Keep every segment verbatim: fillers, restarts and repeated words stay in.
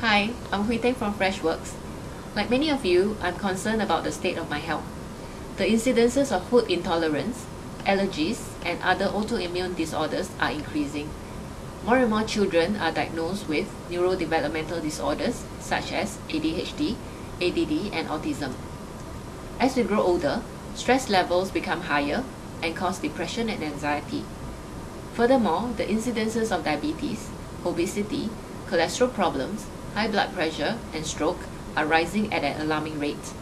Hi, I'm Huiteng from Freshwerkz. Like many of you, I'm concerned about the state of my health. The incidences of food intolerance, allergies, and other autoimmune disorders are increasing. More and more children are diagnosed with neurodevelopmental disorders such as A D H D, A D D, and autism. As we grow older, stress levels become higher and cause depression and anxiety. Furthermore, the incidences of diabetes, obesity, cholesterol problems, high blood pressure, and stroke are rising at an alarming rate.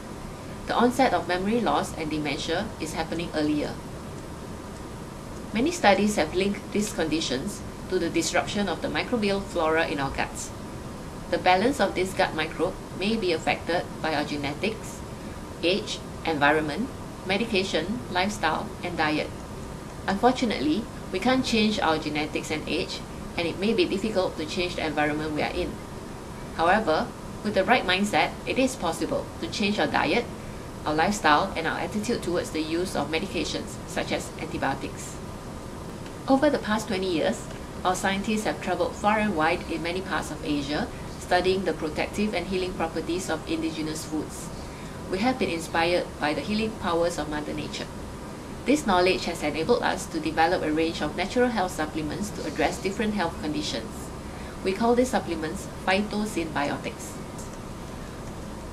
The onset of memory loss and dementia is happening earlier. Many studies have linked these conditions to the disruption of the microbial flora in our guts. The balance of this gut microbe may be affected by our genetics, age, environment, medication, lifestyle, and diet. Unfortunately, we can't change our genetics and age, and it may be difficult to change the environment we are in. However, with the right mindset, it is possible to change our diet, our lifestyle, and our attitude towards the use of medications such as antibiotics. Over the past twenty years, our scientists have traveled far and wide in many parts of Asia, studying the protective and healing properties of indigenous foods. We have been inspired by the healing powers of Mother Nature. This knowledge has enabled us to develop a range of natural health supplements to address different health conditions. We call these supplements phytosynbiotics.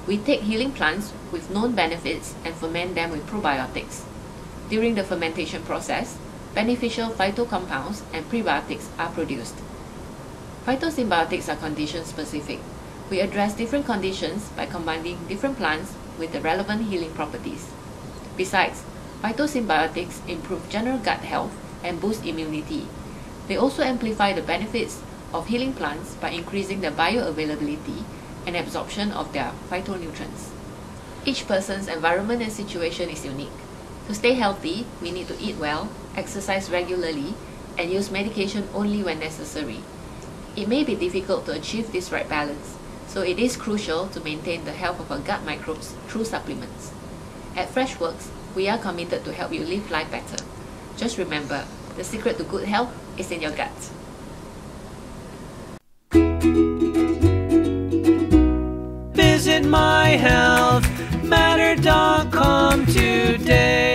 We take healing plants with known benefits and ferment them with probiotics. During the fermentation process, beneficial phyto compounds and prebiotics are produced. Phytosynbiotics are condition-specific. We address different conditions by combining different plants with the relevant healing properties. Besides, phytosynbiotics improve general gut health and boost immunity. They also amplify the benefits of healing plants by increasing their bioavailability and absorption of their phytonutrients. Each person's environment and situation is unique. To stay healthy, we need to eat well, exercise regularly, and use medication only when necessary. It may be difficult to achieve this right balance, so it is crucial to maintain the health of our gut microbes through supplements. At Freshwerkz, we are committed to help you live life better. Just remember, the secret to good health is in your gut. Visit my health matter dot com today.